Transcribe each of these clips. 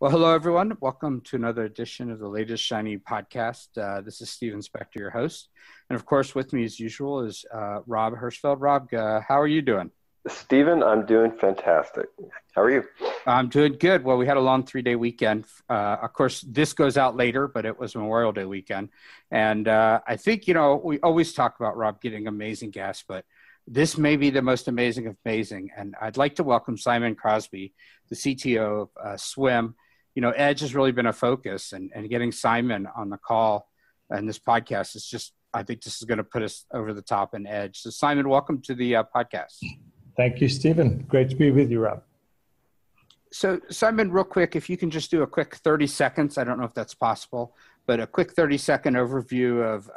Well, hello, everyone. Welcome to another edition of the Latest Shiny podcast. This is Steven Spector, your host. And of course, with me as usual is Rob Hirschfeld. Rob, how are you doing? Steven, I'm doing fantastic. How are you? I'm doing good. Well, we had a long three-day weekend. Of course, this goes out later, but it was Memorial Day weekend. And I think, you know, we always talk about, Rob, getting amazing guests, but this may be the most amazing of amazing. And I'd like to welcome Simon Crosby, the CTO of SWIM. You know, Edge has really been a focus, and getting Simon on the call and this podcast is just, I think this is going to put us over the top in Edge. So Simon, welcome to the podcast. Thank you, Stephen. Great to be with you, Rob. So Simon, real quick, if you can just do a quick 30 seconds, I don't know if that's possible, but a quick 30-second overview of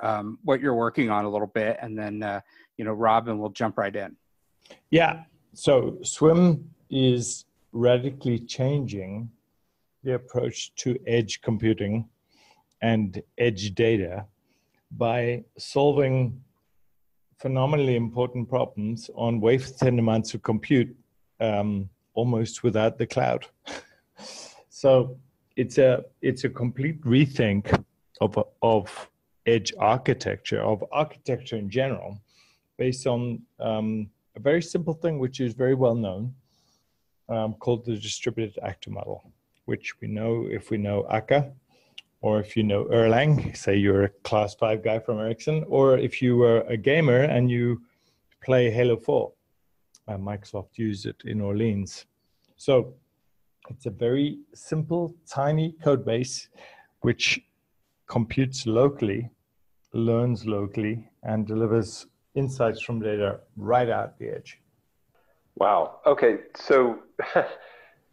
what you're working on a little bit, and then, you know, Rob, and we'll jump right in. Yeah, so SWIM is radically changing the approach to edge computing and edge data by solving phenomenally important problems on wafer-thin amounts of compute almost without the cloud. So it's a complete rethink of edge architecture, of architecture in general, based on a very simple thing which is very well known, called the distributed actor model, which we know if we know Akka, or if you know Erlang, say you're a class 5 guy from Ericsson, or if you were a gamer and you play Halo 4. Microsoft used it in Orleans. So it's a very simple, tiny code base which computes locally, learns locally, and delivers insights from data right out the edge. Wow. Okay, so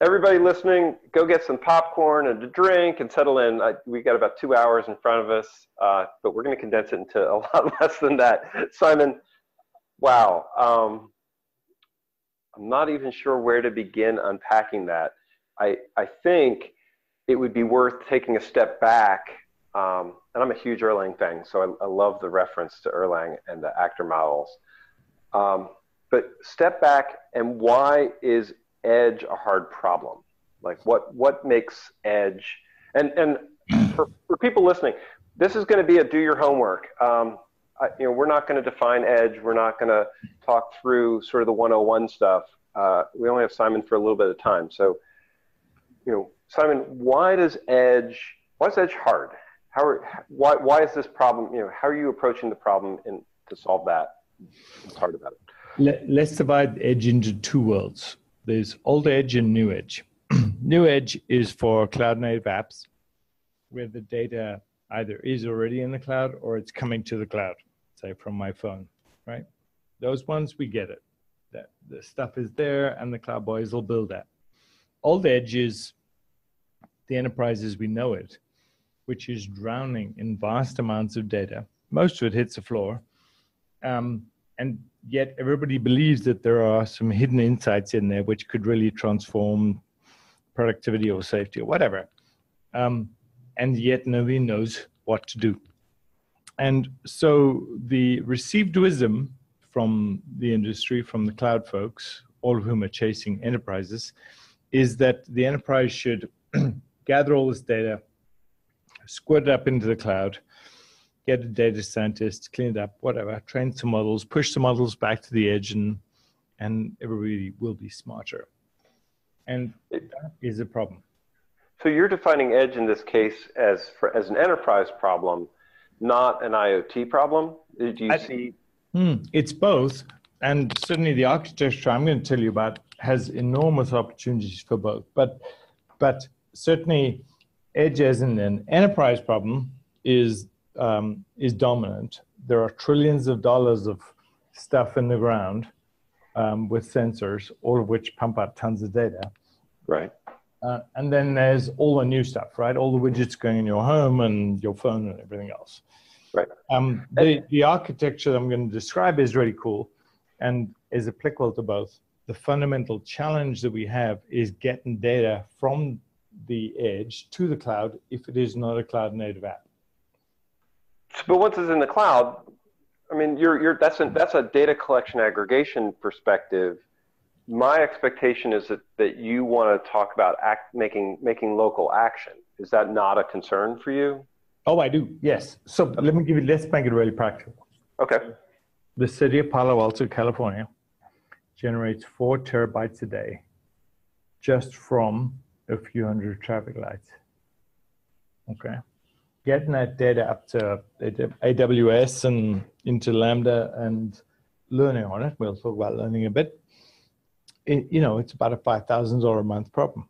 everybody listening, go get some popcorn and a drink and settle in. We got about 2 hours in front of us, but we're going to condense it into a lot less than that. Simon, wow. I'm not even sure where to begin unpacking that. I think it would be worth taking a step back. And I'm a huge Erlang fan, so I love the reference to Erlang and the actor models. But step back, and why is edge a hard problem? Like what makes edge? And for people listening, this is going to be a do your homework. You know, we're not going to define edge. We're not going to talk through sort of the 101 stuff. We only have Simon for a little bit of time. So, you know, Simon, why is edge hard? Why is this problem, you know, how are you approaching the problem to solve that? What's hard about it? Let's divide edge into two worlds. There's old edge and new edge. New edge is for cloud-native apps where the data either is already in the cloud or it's coming to the cloud, say from my phone, right? Those ones, we get it. That the stuff is there and the cloud boys will build that. Old edge is the enterprise as we know it, which is drowning in vast amounts of data. Most of it hits the floor. And yet everybody believes that there are some hidden insights in there which could really transform productivity or safety or whatever. And yet nobody knows what to do. And so the received wisdom from the industry, from the cloud folks, all of whom are chasing enterprises, is that the enterprise should gather all this data, squirt it up into the cloud, get a data scientist, clean it up, whatever, train some models, push the models back to the edge, and everybody will be smarter. And that is a problem. So you're defining edge in this case as an enterprise problem, not an IoT problem? Do you see? It's both. And certainly the architecture I'm going to tell you about has enormous opportunities for both. But certainly edge as in an enterprise problem is dominant. There are trillions of dollars of stuff in the ground with sensors, all of which pump out tons of data. Right. And then there's all the new stuff, right? All the widgets going in your home and your phone and everything else. Right. The architecture that I'm going to describe is really cool and is applicable to both. The fundamental challenge that we have is getting data from the edge to the cloud if it is not a cloud-native app. But once it's in the cloud, I mean, that's a data collection aggregation perspective. my expectation is that you want to talk about making local action. Is that not a concern for you? Oh, I do. Yes. So let's make it really practical. Okay. The city of Palo Alto, California, generates 4 terabytes a day just from a few hundred traffic lights. Okay. Getting that data up to AWS and into Lambda and learning on it. We'll talk about learning a bit. You know, it's about a $5,000 a month problem.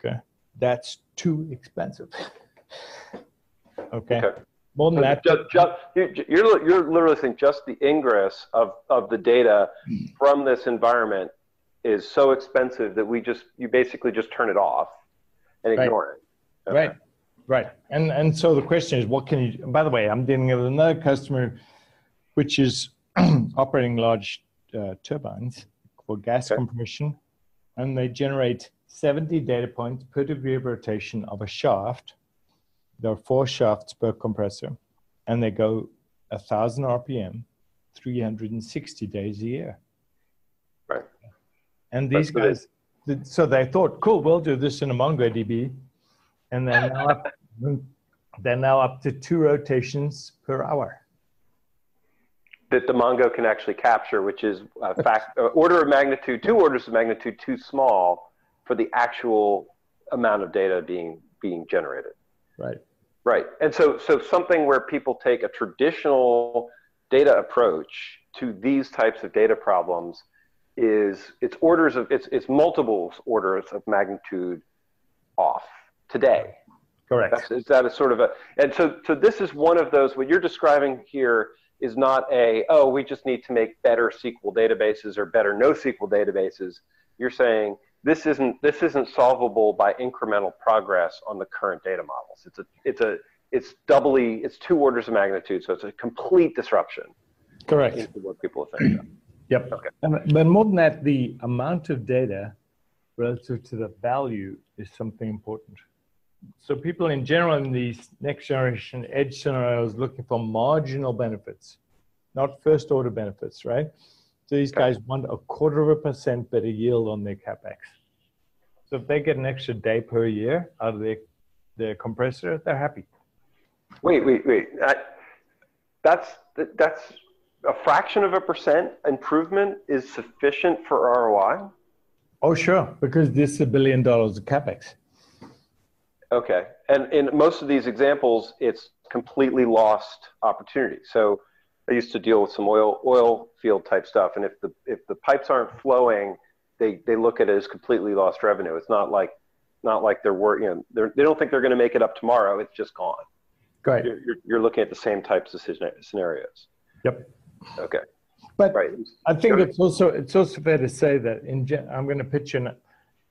Okay. That's too expensive. Okay. Okay. More than that. You're literally saying just the ingress of the data from this environment is so expensive that you basically just turn it off and ignore it. Okay. Right. Right. And so the question is, what can you, by the way, I'm dealing with another customer, which is operating large turbines for gas compression, and they generate 70 data points per degree of rotation of a shaft. There are 4 shafts per compressor, and they go 1,000 RPM, 360 days a year. Right. And these guys, so they thought, cool, we'll do this in a MongoDB. And they're now up to 2 rotations per hour. That the Mongo can actually capture, which is a order of magnitude, 2 orders of magnitude too small for the actual amount of data being generated. Right. Right. And so something where people take a traditional data approach to these types of data problems is it's multiples orders of magnitude off today. Correct. Is that a sort of a, and so this is one of those, what you're describing here is not a, oh, we just need to make better SQL databases or better NoSQL databases. You're saying this isn't solvable by incremental progress on the current data models. It's 2 orders of magnitude. So it's a complete disruption. Correct. Into what people are thinking. Yep. Okay. But more than that, the amount of data relative to the value is something important. So people in general in these next generation edge scenarios looking for marginal benefits, not first order benefits, right? So these guys want a 0.25% better yield on their CapEx. So if they get an extra day per year out of their compressor, they're happy. Wait. That's a fraction of a % improvement is sufficient for ROI? Oh, sure, because this is $1 billion of CapEx. Okay, and in most of these examples, it's completely lost opportunity. So I used to deal with some oil field type stuff, and if the pipes aren't flowing, they look at it as completely lost revenue. It's not like they're working. You know, they don't think they're going to make it up tomorrow. It's just gone. Right. You're looking at the same types of scenarios. Yep. Okay. But right. I think it's also fair to say that I'm going to pitch in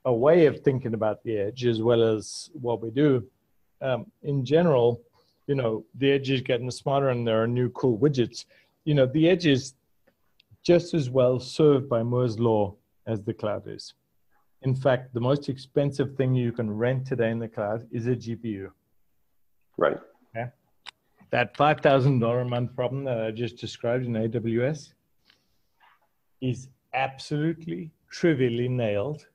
a way of thinking about the edge as well as what we do. In general, you know, the edge is getting smarter and there are new cool widgets. You know, the edge is just as well served by Moore's law as the cloud is. In fact, the most expensive thing you can rent today in the cloud is a GPU. Right. Okay. That $5,000 a month problem that I just described in AWS is absolutely trivially nailed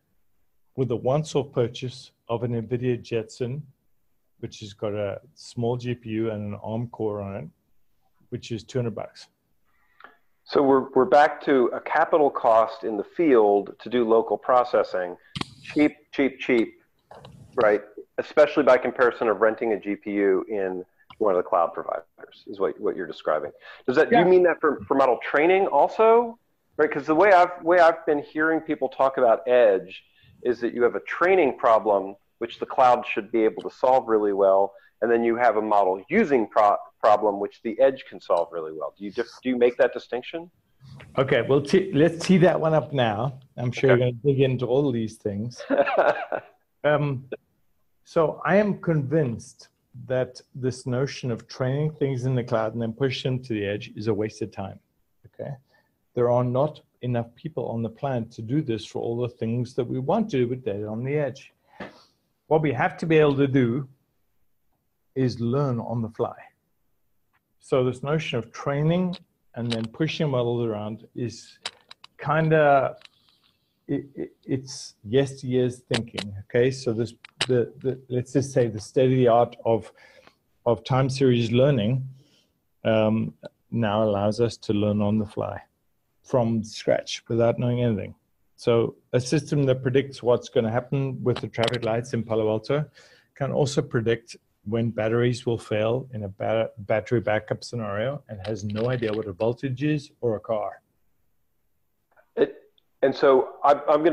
with a once-off purchase of an NVIDIA Jetson, which has got a small GPU and an ARM core on it, which is $200. So we're back to a capital cost in the field to do local processing, cheap, right? Especially by comparison of renting a GPU in one of the cloud providers is what you're describing. Do you mean that for model training also? Right, because the way I've been hearing people talk about edge is that you have a training problem, which the cloud should be able to solve really well, and then you have a model using problem, which the edge can solve really well. Do you make that distinction? Okay, well, let's tee that one up now. I'm sure you're going to dig into all these things. So I am convinced that this notion of training things in the cloud and then push them to the edge is a waste of time. Okay, there are not enough people on the planet to do this for all the things that we want to do with data on the edge. What we have to be able to do is learn on the fly. So this notion of training and then pushing models around is kind of it's yesteryear's thinking. Okay, so this let's just say the state of the art of time series learning now allows us to learn on the fly from scratch without knowing anything. So a system that predicts what's going to happen with the traffic lights in Palo Alto can also predict when batteries will fail in a battery backup scenario, and has no idea what a voltage is or a car. And so I'm going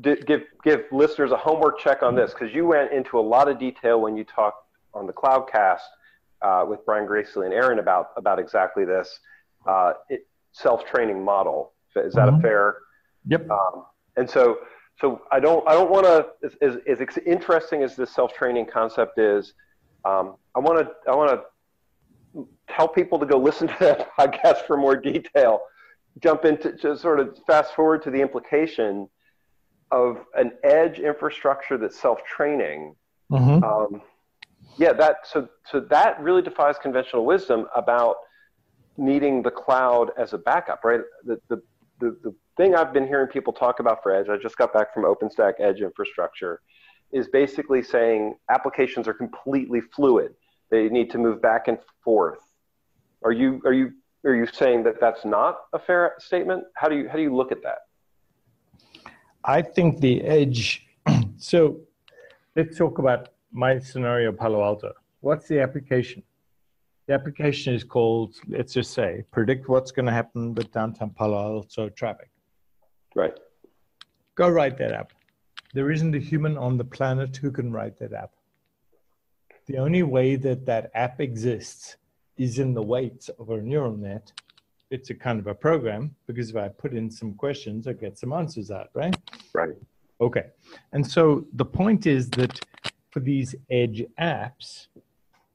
to give listeners a homework check on this, because you went into a lot of detail when you talked on the Cloudcast with Brian Gracely and Aaron about exactly this self-training model. Is that a fair? Yep. And so I don't want to, as interesting as this self-training concept is, I want to tell people to go listen to that podcast for more detail. Jump into, just sort of fast forward to the implication of an edge infrastructure that's self-training. Mm-hmm. Yeah, so that really defies conventional wisdom about needing the cloud as a backup, right? The thing I've been hearing people talk about for edge, I just got back from OpenStack edge infrastructure, is basically saying applications are completely fluid. They need to move back and forth. Are you saying that that's not a fair statement? How do you look at that? I think the edge, so let's talk about my scenario, Palo Alto. What's the application? The application is called, let's just say, predict what's going to happen with downtown Palo Alto traffic. Right. Go write that app. There isn't a human on the planet who can write that app. The only way that that app exists is in the weights of a neural net. It's a kind of a program, because if I put in some questions, I get some answers out, right? Right. Okay. And so the point is that for these edge apps,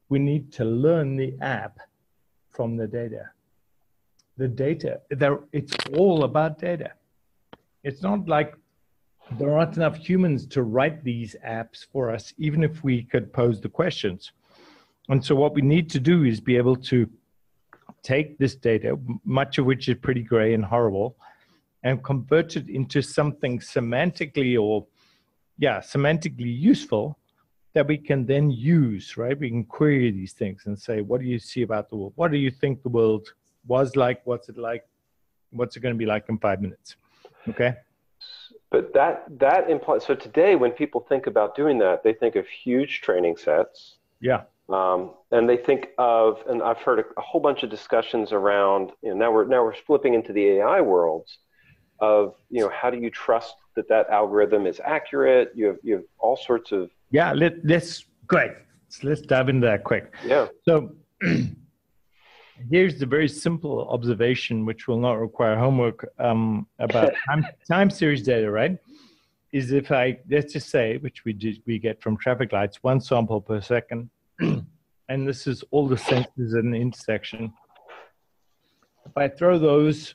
we need to learn the app from the data. The data, it's all about data. It's not like there aren't enough humans to write these apps for us, even if we could pose the questions. And so what we need to do is be able to take this data, much of which is pretty gray and horrible, and convert it into something semantically semantically useful that we can then use, right? We can query these things and say, what do you see about the world? What do you think the world was like? What's it like? What's it going to be like in 5 minutes? Okay. But that implies, so today when people think about doing that, they think of huge training sets. Yeah. And they think of, and I've heard a whole bunch of discussions around, now we're flipping into the AI worlds of, how do you trust that algorithm is accurate? You have all sorts of. Yeah. Let's dive into that quick. Yeah. So here's the very simple observation, which will not require homework, about time series data, right? Is if let's just say, which we get from traffic lights, one sample per second. And this is all the sensors at an intersection. If I throw those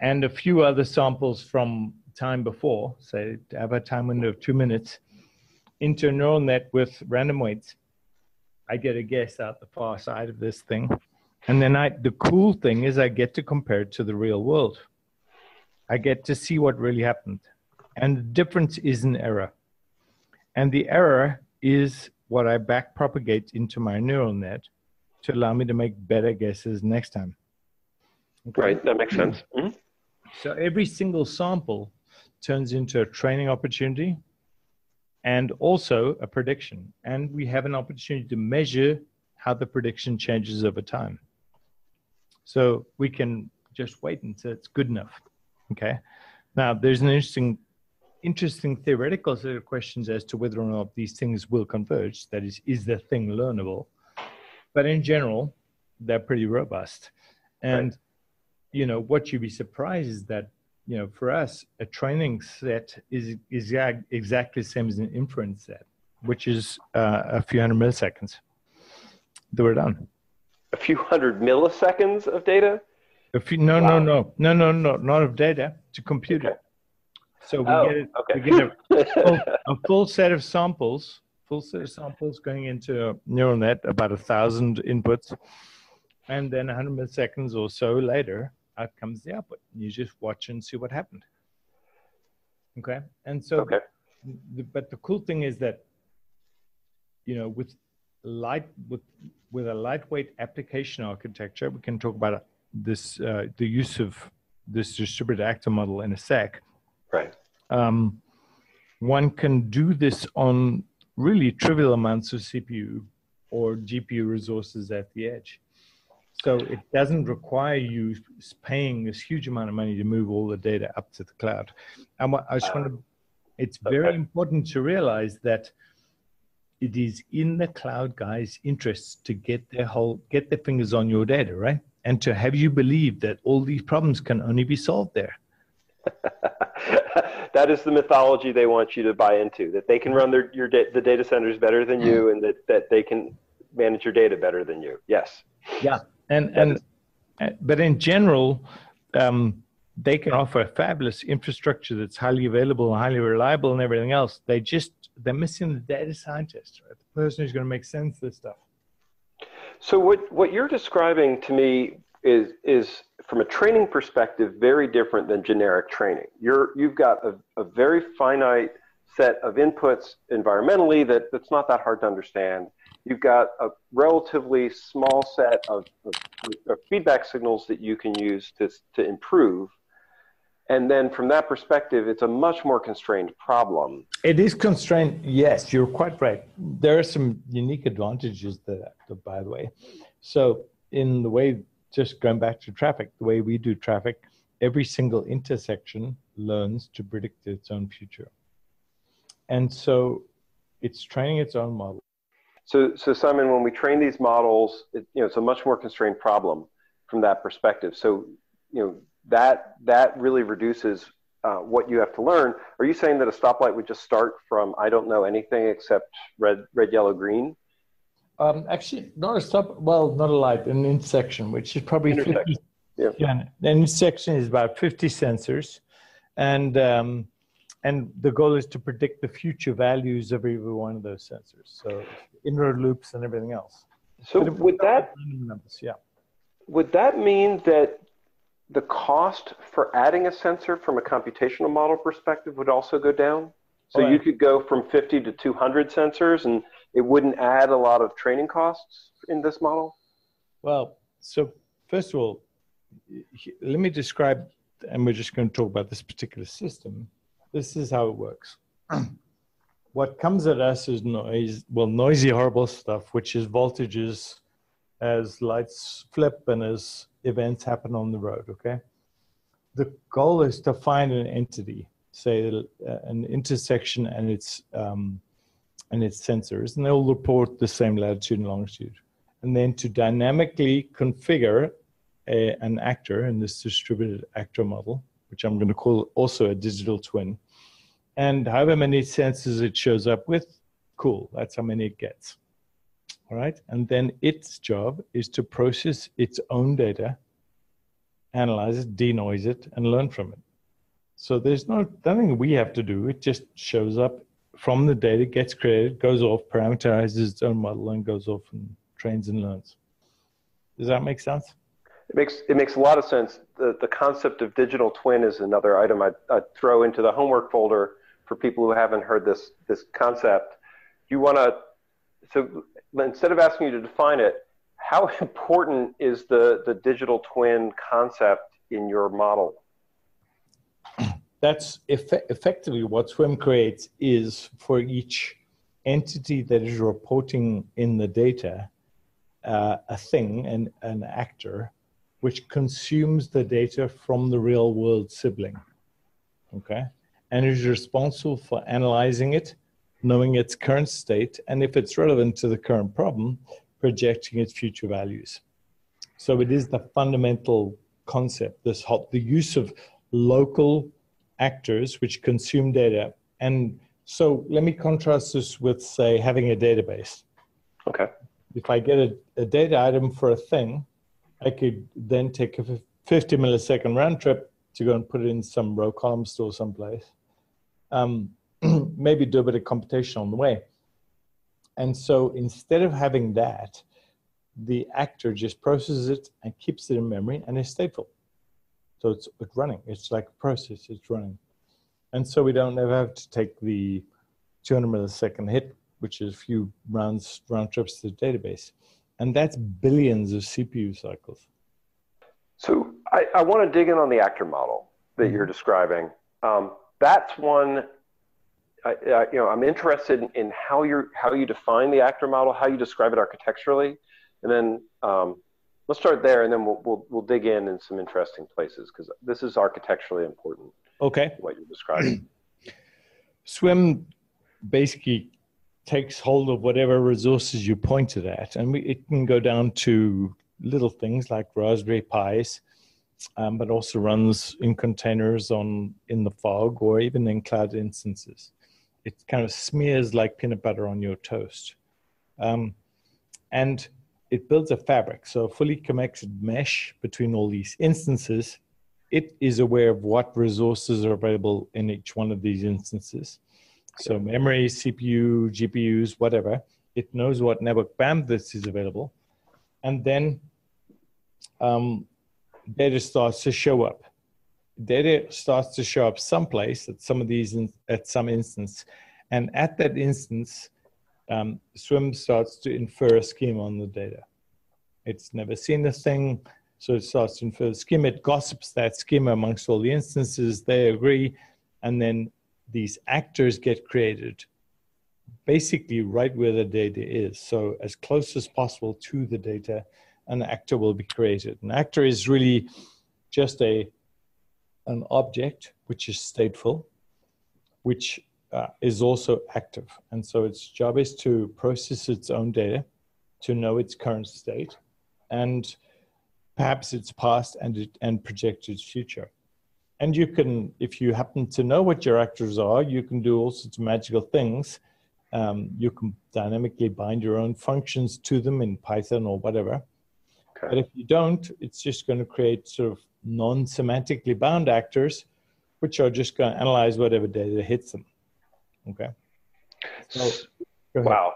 and a few other samples from time before, say I have a time window of 2 minutes, into a neural net with random weights, I get a guess out the far side of this thing. And then the cool thing is I get to compare it to the real world. I get to see what really happened. And the difference is an error. And the error is what I back propagate into my neural net to allow me to make better guesses next time. Okay. Right, that makes sense. Mm-hmm. So every single sample turns into a training opportunity and also a prediction. And we have an opportunity to measure how the prediction changes over time. So we can just wait until it's good enough. Okay. Now there's an interesting theoretical set of questions as to whether or not these things will converge. That is the thing learnable? But in general, they're pretty robust. And, right. What you'd be surprised is that, for us, a training set is exactly the same as an inference set, which is a few hundred milliseconds that we're done. A few hundred milliseconds of data? No, not of data, to compute it. Okay. So we get a full set of samples, going into a neural net, about 1,000 inputs, and then 100 milliseconds or so later, out comes the output. You just watch and see what happened. Okay. And so, okay. But the cool thing is that, you know, with a lightweight application architecture, we can talk about this, the use of this distributed actor model in a sec. Right. One can do this on really trivial amounts of CPU or GPU resources at the edge. So it doesn't require you paying this huge amount of money to move all the data up to the cloud. And what I just want to, it's very important to realize that it is in the cloud guys' interest to get their fingers on your data, right? And to have you believe that all these problems can only be solved there. That is the mythology they want you to buy into, that they can run their, the data centers better than you, and that they can manage your data better than you. Yes. Yeah. But in general, they can offer a fabulous infrastructure that's highly available and highly reliable and everything else. They're missing the data scientist, right? The person who's going to make sense of this stuff. So what you're describing to me is from a training perspective, very different than generic training. You've got a very finite set of inputs environmentally that's not that hard to understand. You've got a relatively small set of feedback signals that you can use to improve. And then from that perspective, it's a much more constrained problem. It is constrained, yes, you're quite right. There are some unique advantages to that, by the way. So in the way, just going back to traffic, the way we do traffic, every single intersection learns to predict its own future. And so it's training its own model. So Simon, when we train these models, it's a much more constrained problem from that perspective. So, that really reduces what you have to learn. Are you saying that a stoplight would just start from, I don't know anything except red, yellow, green? Actually, not a stop. Well, not a light, an intersection, which is probably intersection. 50. Yeah. Yeah, an intersection is about 50 sensors, and the goal is to predict the future values of every one of those sensors. So inner loops and everything else. So would that, numbers, yeah. Would that mean that the cost for adding a sensor from a computational model perspective would also go down? So you could go from 50 to 200 sensors and it wouldn't add a lot of training costs in this model? Well, so first of all, let me describe, and we're just going to talk about this particular system. This is how it works. What comes at us is noise, noisy, horrible stuff, which is voltages as lights flip and as events happen on the road, okay? The goal is to find an entity, say an intersection and its sensors, and they'll report the same latitude and longitude. And then to dynamically configure an actor in this distributed actor model, which I'm going to call also a digital twin. And however many sensors it shows up with, cool, that's how many it gets. All right. And then its job is to process its own data, analyze it, denoise it, and learn from it. So there's nothing we have to do. It just shows up from the data, gets created, goes off, parameterizes its own model, and goes off and trains and learns. Does that make sense? It makes a lot of sense. The concept of digital twin is another item I'd throw into the homework folder for people who haven't heard this concept. So instead of asking you to define it, how important is the digital twin concept in your model? That's effectively what SWIM creates is for each entity that is reporting in the data, a thing, an actor, which consumes the data from the real world sibling, okay? And is responsible for analyzing it, knowing its current state, and if it's relevant to the current problem, projecting its future values. So it is the fundamental concept, the use of local actors which consume data. And so let me contrast this with, say, having a database. Okay. If I get a data item for a thing, I could then take a 50 millisecond round trip to go and put it in some row column store someplace. Maybe do a bit of computation on the way. And so instead of having that, the actor just processes it and keeps it in memory and is stateful. So it's running. It's like a process, it's running. And so we don't ever have to take the 200 millisecond hit, which is a few round trips to the database. And that's billions of CPU cycles. So I want to dig in on the actor model that you're describing. That's one, you know, I'm interested in how you define the actor model, how you describe it architecturally, and then let's start there, and then we'll dig in some interesting places, because this is architecturally important. Okay. What you're describing. SWIM basically takes hold of whatever resources you pointed at, and it can go down to little things like Raspberry Pis, but also runs in containers in the fog or even in cloud instances. It kind of smears like peanut butter on your toast. And it builds a fabric, so a fully connected mesh between all these instances. It is aware of what resources are available in each one of these instances. So memory, CPU, GPUs, whatever. It knows what network bandwidth is available. And then data starts to show up. Data starts to show up someplace at some instance. And at that instance, SWIM starts to infer a schema on the data. It's never seen this thing, so it starts to infer the schema. It gossips that schema amongst all the instances. They agree, and then these actors get created basically right where the data is. So as close as possible to the data, an actor will be created. An actor is really just an object which is stateful, which is also active. And so its job is to process its own data, to know its current state, and perhaps its past and project its future. And you can, if you happen to know what your actors are, you can do all sorts of magical things. You can dynamically bind your own functions to them in Python or whatever. Okay. But if you don't, it's just going to create sort of non-semantically bound actors, which are just going to analyze whatever data hits them. Okay. So, wow.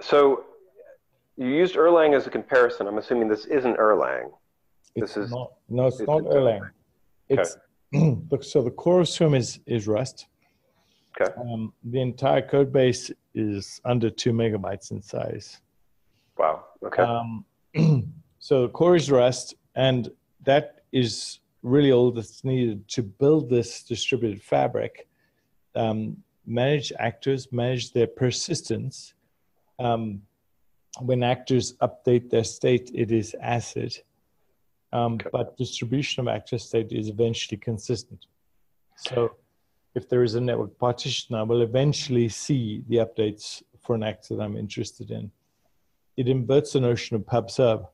So you used Erlang as a comparison. I'm assuming this isn't Erlang. No, it's not Erlang. It's, look, so the core of SWIM is Rust. Okay. The entire code base is under 2 MB in size. Wow. Okay. So the core is Rust, and that is really all that's needed to build this distributed fabric, manage actors, manage their persistence. When actors update their state, it is ACID. Okay. But distribution of actor state is eventually consistent. So if there is a network partition, I will eventually see the updates for an actor that I'm interested in. It inverts the notion of pub-sub.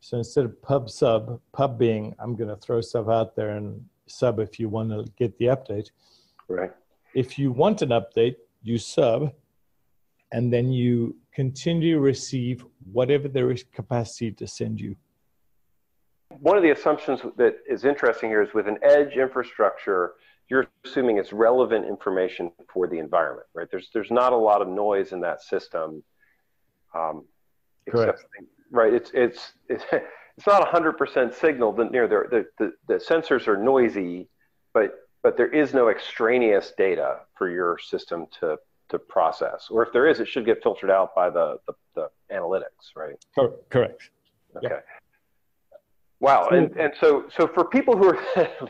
So instead of pub-sub, pub being, I'm going to throw stuff out there and sub if you want to get the update. Right. If you want an update, you sub, and then you continue to receive whatever there is capacity to send you. One of the assumptions that is interesting here is with an edge infrastructure, you're assuming it's relevant information for the environment, right? There's not a lot of noise in that system, except, right? It's not 100% signal. The sensors are noisy, but there is no extraneous data for your system to process. Or if there is, it should get filtered out by the analytics, right? Correct. Okay. Yeah. Wow. And so for people who are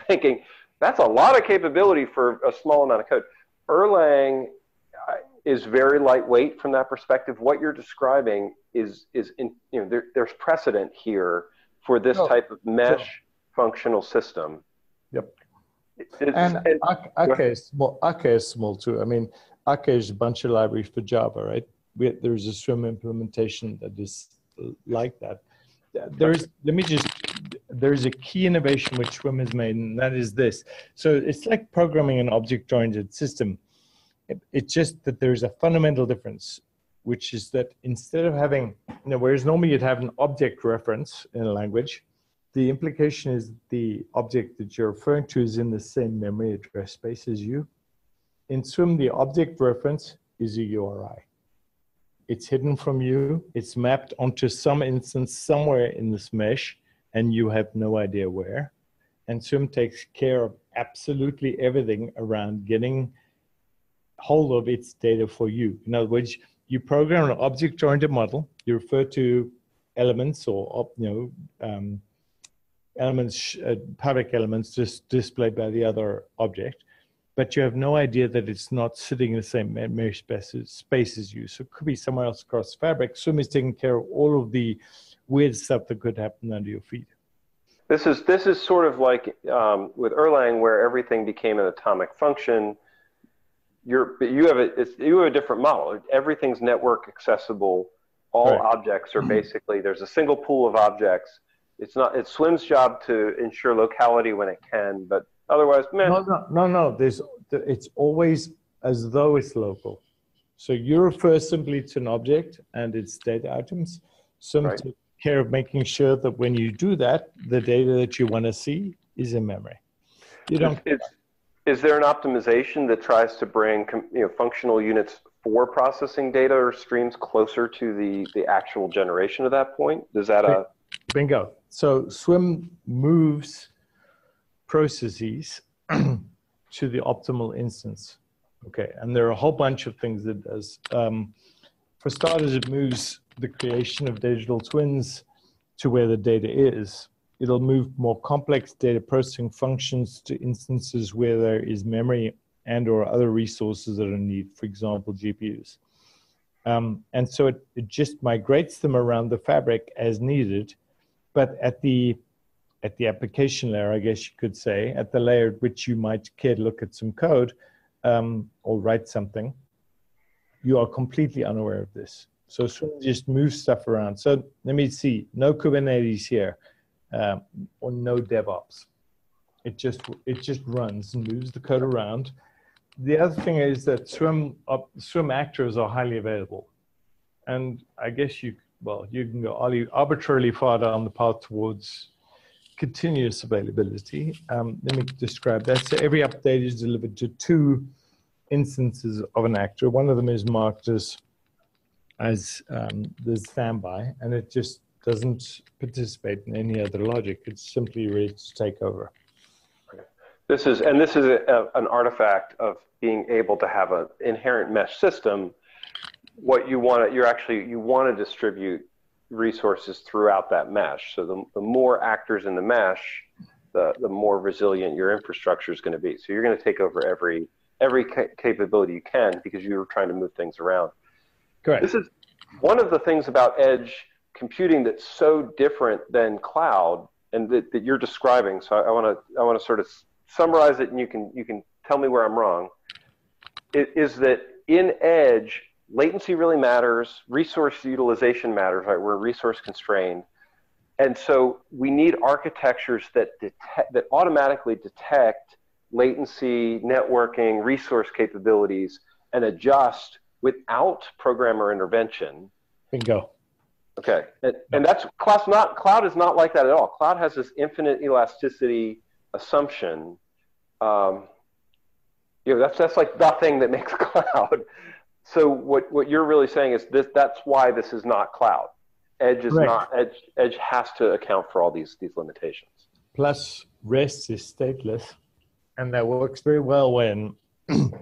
thinking, that's a lot of capability for a small amount of code. Erlang is very lightweight from that perspective. What you're describing there's precedent here for this type of mesh functional system. Yep. And Akka is small too. I mean, Akka is a bunch of libraries for Java, right? There is a SWIM implementation that is like that. There is a key innovation which SWIM has made, and that is this. So it's like programming an object-oriented system. It's just that there's a fundamental difference, which is that instead of having, you know, whereas normally you'd have an object reference in a language, the implication is the object that you're referring to is in the same memory address space as you. In SWIM, the object reference is a URI. It's hidden from you. It's mapped onto some instance somewhere in this mesh, and you have no idea where. And Swim takes care of absolutely everything around getting hold of its data for you. In other words, you program an object-oriented model. You refer to elements or elements, public elements, just displayed by the other object. But you have no idea that it's not sitting in the same memory space as you. So it could be somewhere else across fabric. Swim is taking care of all of the weird stuff that could happen under your feet. This is sort of like with Erlang, where everything became an atomic function. You have a different model. Everything's network accessible. All right. Objects are basically, there's a single pool of objects. It's Swim's job to ensure locality when it can, but otherwise, man. No. It's always as though it's local. So you refer simply to an object and its data items. Swim right. takes care of making sure that when you do that, the data that you want to see is in memory. You don't. Is there an optimization that tries to bring functional units for processing data or streams closer to the actual generation at that point? Bingo. So Swim moves processes to the optimal instance. Okay, and there are a whole bunch of things that it does. For starters, it moves the creation of digital twins to where the data is. It'll move more complex data processing functions to instances where there is memory and or other resources that are needed, for example, GPUs. And so it just migrates them around the fabric as needed, but at the application layer, I guess you could say, at the layer at which you might care to look at some code or write something, you are completely unaware of this. So Swim just moves stuff around. So let me see, no Kubernetes here. Or no DevOps. It just runs and moves the code around. The other thing is that Swim actors are highly available, and I guess you can go arbitrarily far down the path towards continuous availability. Let me describe that. So every update is delivered to two instances of an actor. One of them is marked as the standby, and it just doesn't participate in any other logic. It's simply ready to take over. This is an artifact of being able to have an inherent mesh system. You want to distribute resources throughout that mesh. So the more actors in the mesh, the more resilient your infrastructure is going to be. So you're going to take over every capability you can because you're trying to move things around. Correct. This is one of the things about edge computing that's so different than cloud, and that you're describing. So I want to sort of summarize it, and you can tell me where I'm wrong. It is that in edge, latency really matters, resource utilization matters, right? We're resource constrained, and so we need architectures that automatically detect latency, networking, resource capabilities, and adjust without programmer intervention. Bingo. Okay, and that's cloud is not like that at all. Cloud has this infinite elasticity assumption. That's like the thing that makes cloud. So what you're really saying is that's why this is not cloud. Edge is not edge. Edge has to account for all these limitations. Plus, REST is stateless, and that works very well when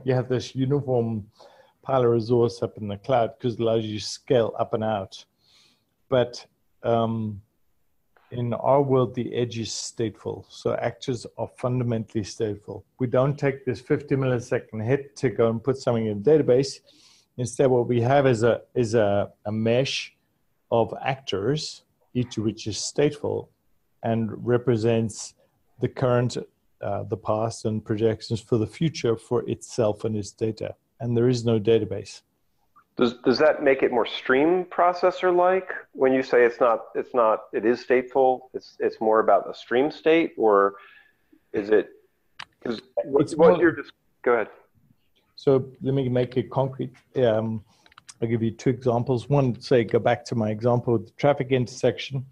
you have this uniform pile of resource up in the cloud because it allows you to scale up and out. But in our world, the edge is stateful. So actors are fundamentally stateful. We don't take this 50-millisecond hit to go and put something in the database. Instead, what we have is a mesh of actors, each of which is stateful and represents the current, the past, and projections for the future for itself and its data. And there is no database. Does that make it more stream processor-like when you say it is stateful? It's more about a stream state, or is it? Because go ahead. So let me make it concrete. I'll give you two examples. One, say go back to my example with the traffic intersection.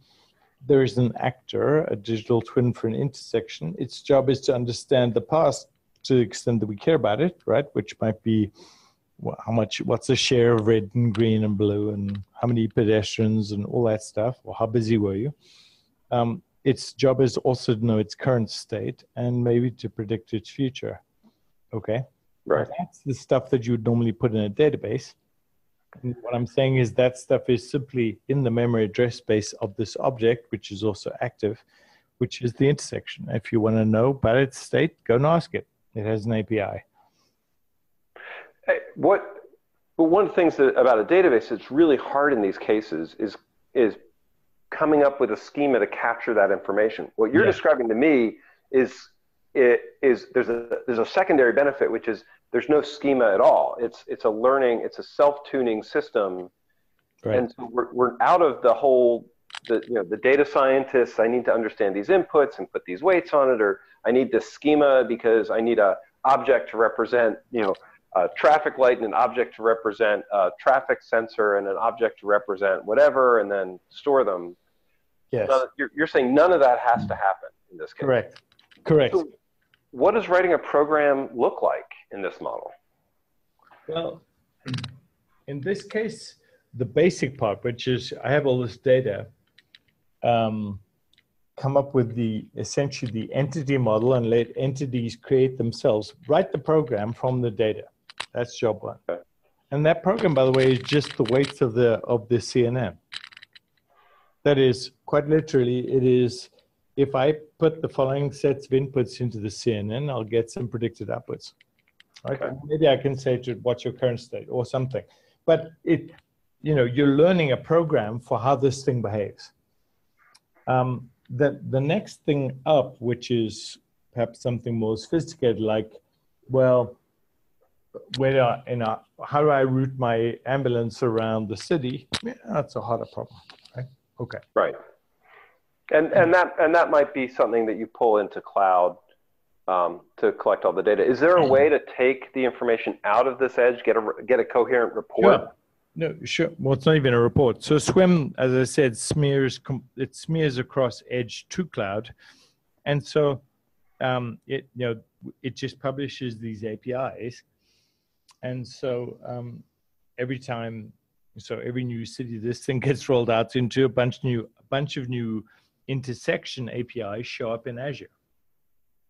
There is an actor, a digital twin for an intersection. Its job is to understand the past to the extent that we care about it, right? Which might be, what's the share of red and green and blue, and how many pedestrians and all that stuff, or how busy were you? Its job is also to know its current state and maybe to predict its future. Okay. Right. Now that's the stuff that you would normally put in a database. And what I'm saying is that stuff is simply in the memory address space of this object, which is also active, which is the intersection. If you want to know about its state, go and ask it. It has an API. One of the things that, about a database that's really hard in these cases is coming up with a schema to capture that information. What you're describing to me is there's a secondary benefit, which is there's no schema at all. It's a learning, it's a self-tuning system, right. And so we're out of the whole the data scientists. I need to understand these inputs and put these weights on it, or I need this schema because I need a object to represent a traffic light and an object to represent a traffic sensor and an object to represent whatever, and then store them. Yes. So you're saying none of that has to happen in this case. Correct. Correct. So what does writing a program look like in this model? Well, in this case, the basic part, which is I have all this data, come up with essentially the entity model and let entities create themselves, write the program from the data. That's job one. Okay. And that program, by the way, is just the weights of the CNN. That is, quite literally, it is, if I put the following sets of inputs into the CNN, I'll get some predicted outputs. Right? Okay. Maybe I can say to it, what's your current state or something. But you're learning a program for how this thing behaves. The next thing up, which is perhaps something more sophisticated, like, well, how do I route my ambulance around the city? Yeah, that's a harder problem, right? Okay. Right. And that might be something that you pull into cloud to collect all the data. Is there a way to take the information out of this edge, get a coherent report? Sure. No, sure. Well, it's not even a report. So Swim, as I said, smears across edge to cloud, and so it just publishes these APIs, and so every new city, this thing gets rolled out into a bunch of new intersection APIs show up in Azure,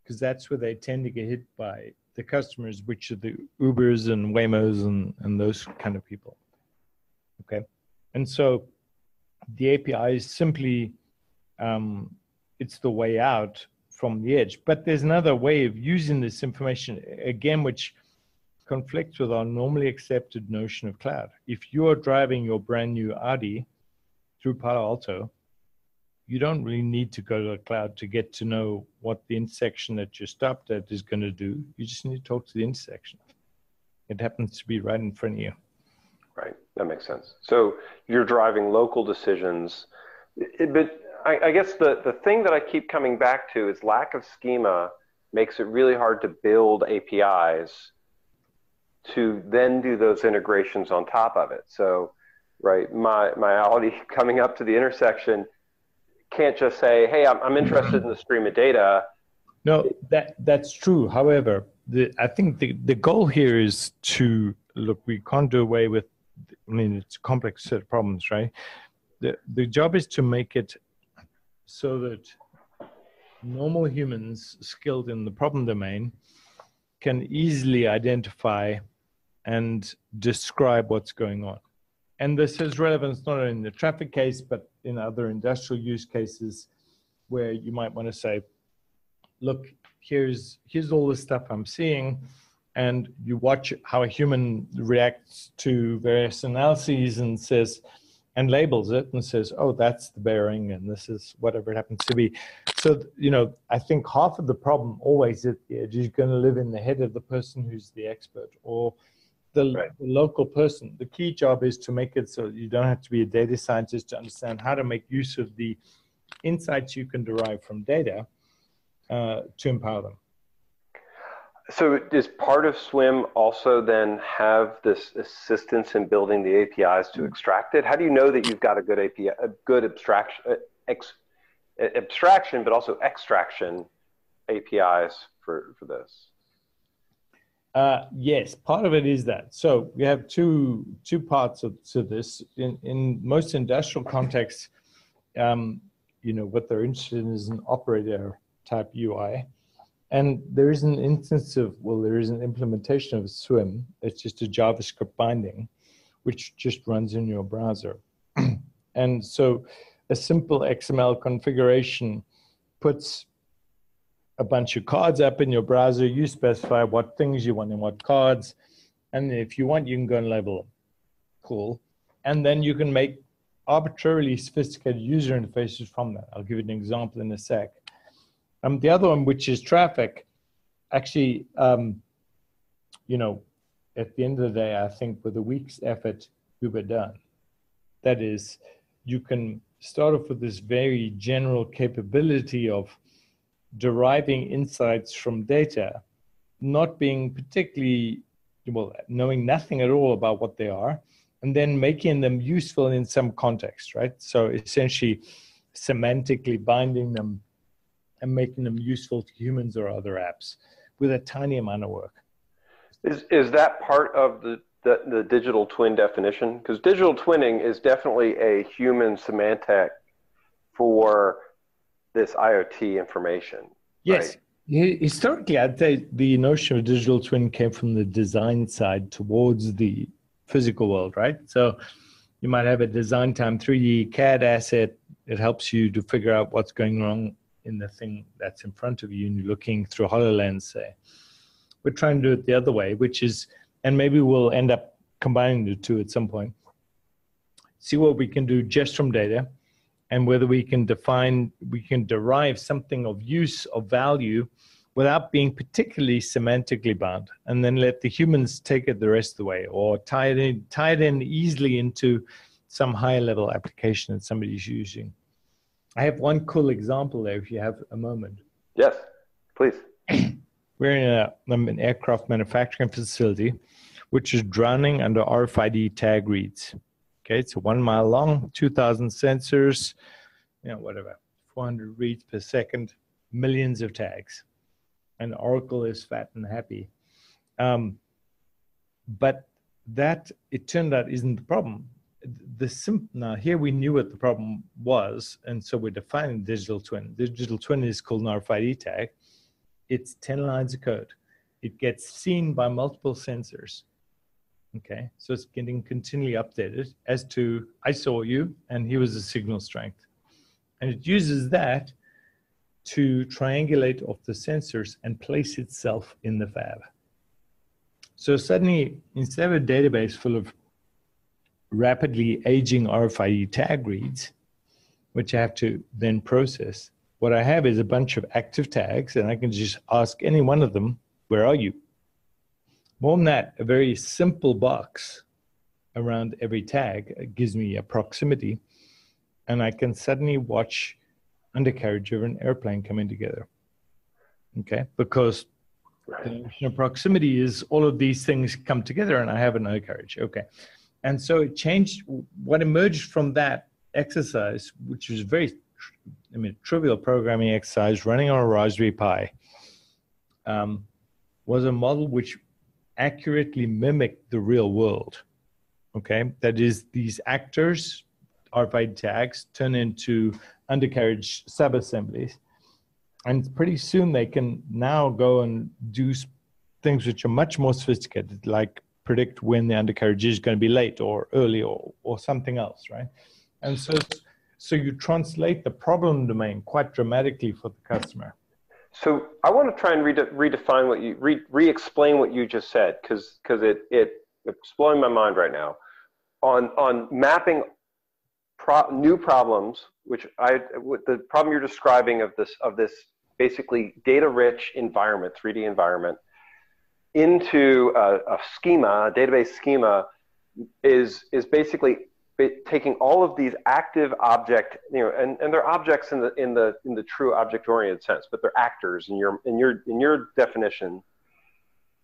because that's where they tend to get hit by the customers, which are the Ubers and Waymos and those kind of people. Okay, and so the API is simply, it's the way out from the edge. But there's another way of using this information, again, which conflicts with our normally accepted notion of cloud. If you're driving your brand new Audi through Palo Alto, you don't really need to go to the cloud to get to know what the intersection that you stopped at is going to do. You just need to talk to the intersection. It happens to be right in front of you. Right, that makes sense. So you're driving local decisions, but I guess the thing that I keep coming back to is lack of schema makes it really hard to build APIs to then do those integrations on top of it. So, right, my Audi coming up to the intersection can't just say, hey, I'm interested in the stream of data. No, that's true. However, I think the goal here is to, look, we can't do away with, I mean, it's a complex set of problems, right? The job is to make it so that normal humans skilled in the problem domain can easily identify and describe what's going on. And this has relevance not only in the traffic case, but in other industrial use cases where you might want to say, look, here's all the stuff I'm seeing. And you watch how a human reacts to various analyses and says, and labels it and says, oh, that's the bearing and this is whatever it happens to be. So, I think half of the problem always at the edge is going to live in the head of the person who's the expert or the local person. The key job is to make it so you don't have to be a data scientist to understand how to make use of the insights you can derive from data to empower them. So does part of Swim also then have this assistance in building the APIs to extract it? How do you know that you've got a good API, a good abstraction, but also extraction APIs for this? Yes, part of it is that. So we have two parts to this. In most industrial contexts, what they're interested in is an operator type UI. And there is an instance of, well, there is an implementation of Swim. It's just a JavaScript binding, which just runs in your browser. And so a simple XML configuration puts a bunch of cards up in your browser. You specify what things you want and what cards. And if you want, you can go and label them. Cool. And then you can make arbitrarily sophisticated user interfaces from that. I'll give you an example in a sec. The other one, which is traffic, actually, at the end of the day, I think with a week's effort, we were done. That is, you can start off with this very general capability of deriving insights from data, not being particularly, well, knowing nothing at all about what they are, and then making them useful in some context, right? So essentially semantically binding them and making them useful to humans or other apps with a tiny amount of work. Is that part of the digital twin definition? Because digital twinning is definitely a human semantic for this IoT information. Yes. Right? Historically, I'd say the notion of digital twin came from the design side towards the physical world, right? So you might have a design time 3D CAD asset. It helps you to figure out what's going wrong in the thing that's in front of you, and you're looking through HoloLens, say. We're trying to do it the other way, which is, and maybe we'll end up combining the two at some point, see what we can do just from data, and whether we can define, we can derive something of use, of value, without being particularly semantically bound, and then let the humans take it the rest of the way, or tie it in easily into some higher level application that somebody's using. I have one cool example there, if you have a moment. Yes, please. We're in an aircraft manufacturing facility, which is drowning under RFID tag reads. Okay, it's 1 mile long, 2,000 sensors, whatever, 400 reads per second, millions of tags. And Oracle is fat and happy. But that, it turned out, isn't the problem. Now, here we knew what the problem was, and so we're defining digital twin. Digital twin is called an RFID tag. It's 10 lines of code. It gets seen by multiple sensors. Okay, so it's getting continually updated as to, I saw you, and here was the signal strength. And it uses that to triangulate off the sensors and place itself in the fab. So suddenly, instead of a database full of rapidly aging RFID tag reads, which I have to then process, what I have is a bunch of active tags, and I can just ask any one of them, where are you? More than that, a very simple box around every tag gives me a proximity, and I can suddenly watch undercarriage of an airplane coming together. Okay, because the notion of proximity is all of these things come together and I have an undercarriage. Okay, and so it changed. What emerged from that exercise, which was trivial programming exercise running on a Raspberry Pi, was a model which accurately mimicked the real world. Okay, that is, these actors, RFID tags, turn into undercarriage sub-assemblies, and pretty soon they can now go and do things which are much more sophisticated, like predict when the undercarriage is going to be late or early or something else, right? And so you translate the problem domain quite dramatically for the customer. So I want to try and redefine what you re-explain what you just said, because it's blowing my mind right now on mapping new problems, which the problem you're describing of this basically data-rich environment, 3D environment, into a schema, a database schema, is basically taking all of these active object, and they're objects in the true object-oriented sense, but they're actors in your definition,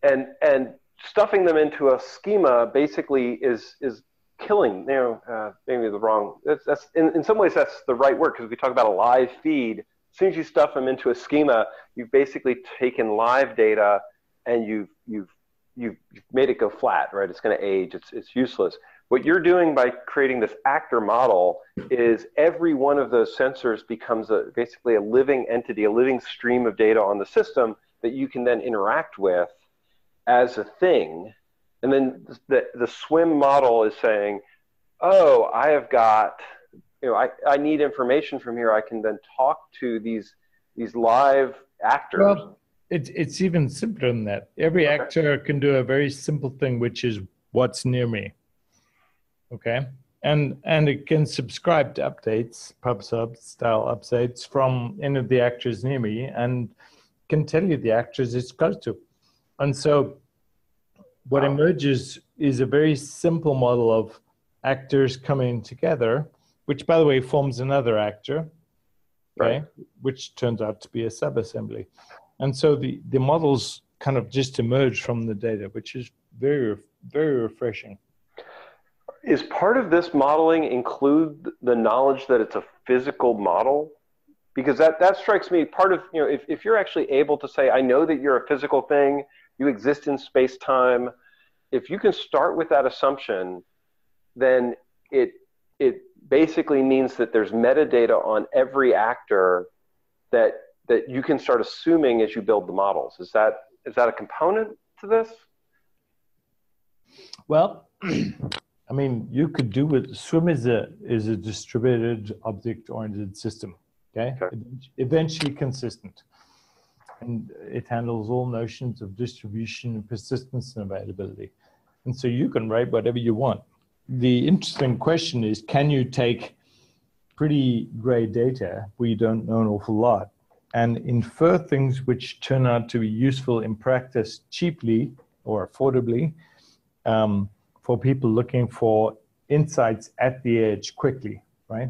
and stuffing them into a schema basically is killing, maybe the wrong, that's in some ways that's the right word, because we talk about a live feed. As soon as you stuff them into a schema, you've basically taken live data and you've made it go flat, right? It's going to age, it's useless. What you're doing by creating this actor model is every one of those sensors becomes a, basically a living entity, a living stream of data on the system that you can then interact with as a thing. And then the SWIM model is saying, oh, I have got, you know, I need information from here. I can then talk to these live actors. Well, it's even simpler than that. Every actor can do a very simple thing, which is what's near me. Okay, and it can subscribe to updates, PubSub style updates from any of the actors near me, and can tell you the actors it's close to. And so what emerges is a very simple model of actors coming together, which by the way forms another actor, right? Which turns out to be a subassembly. And so the models kind of just emerge from the data, which is very, very refreshing. Is part of this modeling include the knowledge that it's a physical model? Because that strikes me, part of, you know, if you're actually able to say, I know that you're a physical thing, you exist in space time, if you can start with that assumption, then it basically means that there's metadata on every actor that you can start assuming as you build the models. Is that a component to this? Well, I mean, you could do with SWIM is a distributed object-oriented system, okay? Eventually consistent. And it handles all notions of distribution, persistence, and availability. And so you can write whatever you want. The interesting question is, can you take pretty gray data where you don't know an awful lot and infer things which turn out to be useful in practice cheaply or affordably, for people looking for insights at the edge quickly, right?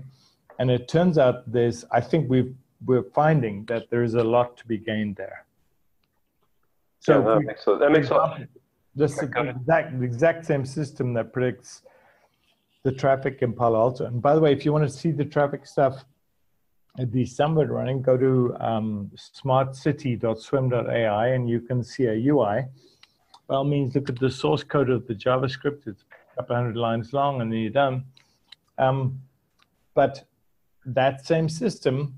And it turns out there's, I think we're finding that there is a lot to be gained there. So yeah, the exact same system that predicts the traffic in Palo Alto. And by the way, if you want to see the traffic stuff at the summit running, go to smartcity.swim.ai and you can see a UI. By all means, look at the source code of the JavaScript. It's a couple 100 lines long and then you're done. But that same system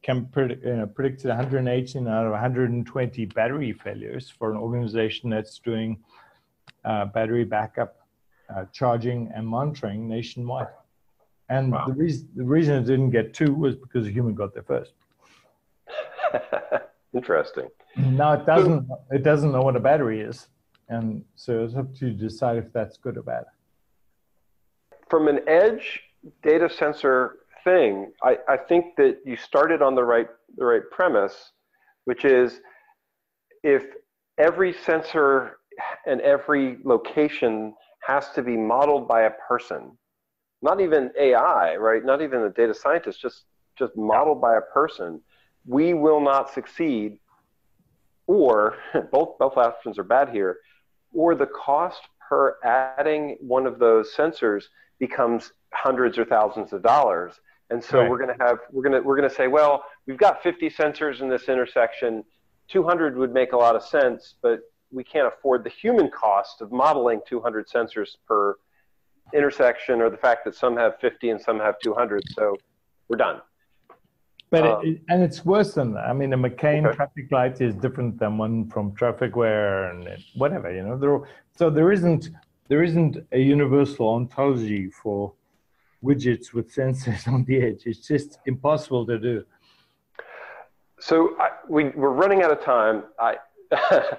predicted 118 out of 120 battery failures for an organization that's doing battery backup, charging and monitoring nationwide. And the reason it didn't get 2 was because a human got there first. Interesting. Now it doesn't know what a battery is, and so it's up to you to decide if that's good or bad. From an edge data sensor thing, I think that you started on the right premise, which is if every sensor and every location has to be modeled by a person, not even AI, right? Not even a data scientist, just modeled by a person. We will not succeed, or both options are bad here, or the cost per adding one of those sensors becomes hundreds or thousands of dollars. And so we're gonna say, well, we've got 50 sensors in this intersection, 200 would make a lot of sense, but we can't afford the human cost of modeling 200 sensors per intersection, or the fact that some have 50 and some have 200, so we're done. But and it's worse than that. I mean, a McCain traffic light is different than one from Trafficware and whatever, you know. So there isn't a universal ontology for widgets with sensors on the edge. It's just impossible to do. So we're running out of time.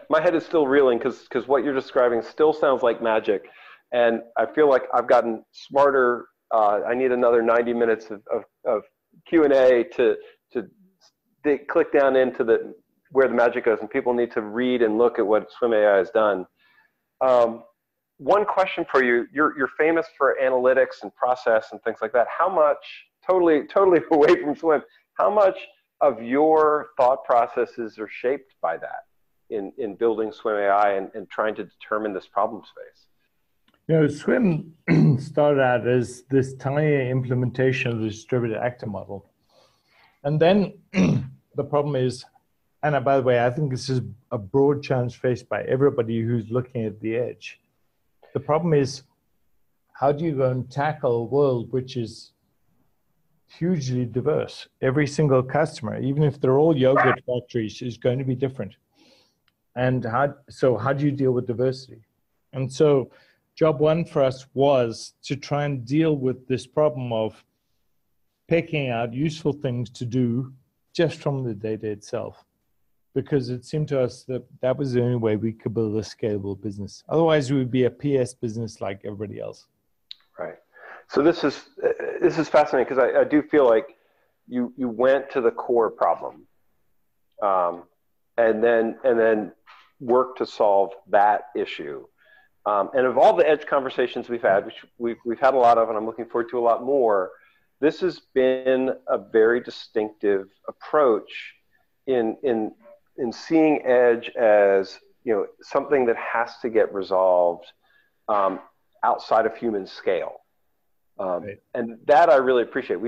My head is still reeling because what you're describing still sounds like magic, and I feel like I've gotten smarter. I need another 90 minutes of Q&A to click down into where the magic goes, and people need to read and look at what SWIM.AI has done. One question for you: you're famous for analytics and process and things like that. How much, totally away from SWIM, how much of your thought processes are shaped by that in building SWIM.AI and trying to determine this problem space? You know, SWIM started out as this tiny implementation of the distributed actor model. And then the problem is, and by the way, I think this is a broad challenge faced by everybody who's looking at the edge. The problem is how do you go and tackle a world which is hugely diverse? Every single customer, even if they're all yogurt factories, is going to be different. And how do you deal with diversity? And so job one for us was to try and deal with this problem of picking out useful things to do just from the data itself, because it seemed to us that that was the only way we could build a scalable business. Otherwise, we would be a PS business like everybody else. Right. So this is fascinating, because I do feel like you went to the core problem, and then worked to solve that issue, and of all the edge conversations we've had, which we've had a lot of, and I'm looking forward to a lot more. This has been a very distinctive approach in seeing edge as, you know, something that has to get resolved outside of human scale. Right. And that I really appreciate.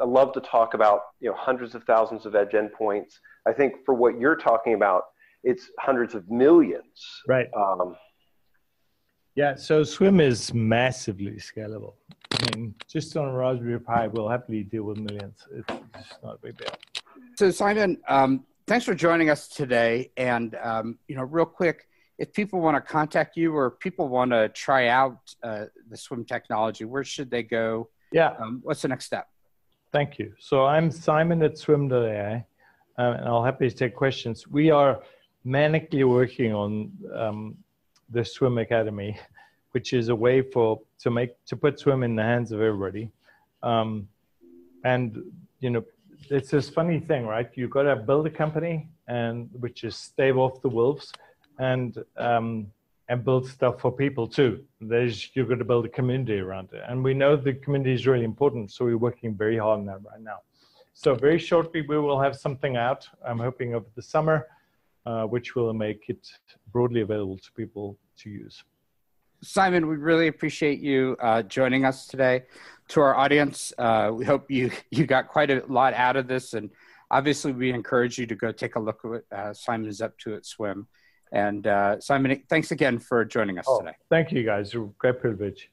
I love to talk about, you know, hundreds of thousands of edge endpoints. I think for what you're talking about, it's hundreds of millions. Right. Yeah, so Swim is massively scalable. I mean, just on Raspberry Pi, we'll happily deal with millions. It's not a big deal. So Simon, thanks for joining us today. And, you know, real quick, if people want to contact you or people want to try out the Swim technology, where should they go? Yeah. What's the next step? Thank you. So I'm Simon at Swim.ai, and I'll happily take questions. We are manically working on the Swim Academy, which is a way to put Swim in the hands of everybody. And, you know, it's this funny thing, right? You've got to build a company which is stave off the wolves, and build stuff for people too. You've got to build a community around it. And we know the community is really important, so we're working very hard on that right now. So very shortly, we will have something out, I'm hoping over the summer, which will make it broadly available to people to use. Simon, we really appreciate you joining us today. To our audience, we hope you got quite a lot out of this. And obviously, we encourage you to go take a look at what Simon's up to at Swim. And Simon, thanks again for joining us today. Thank you, guys. It was a great privilege.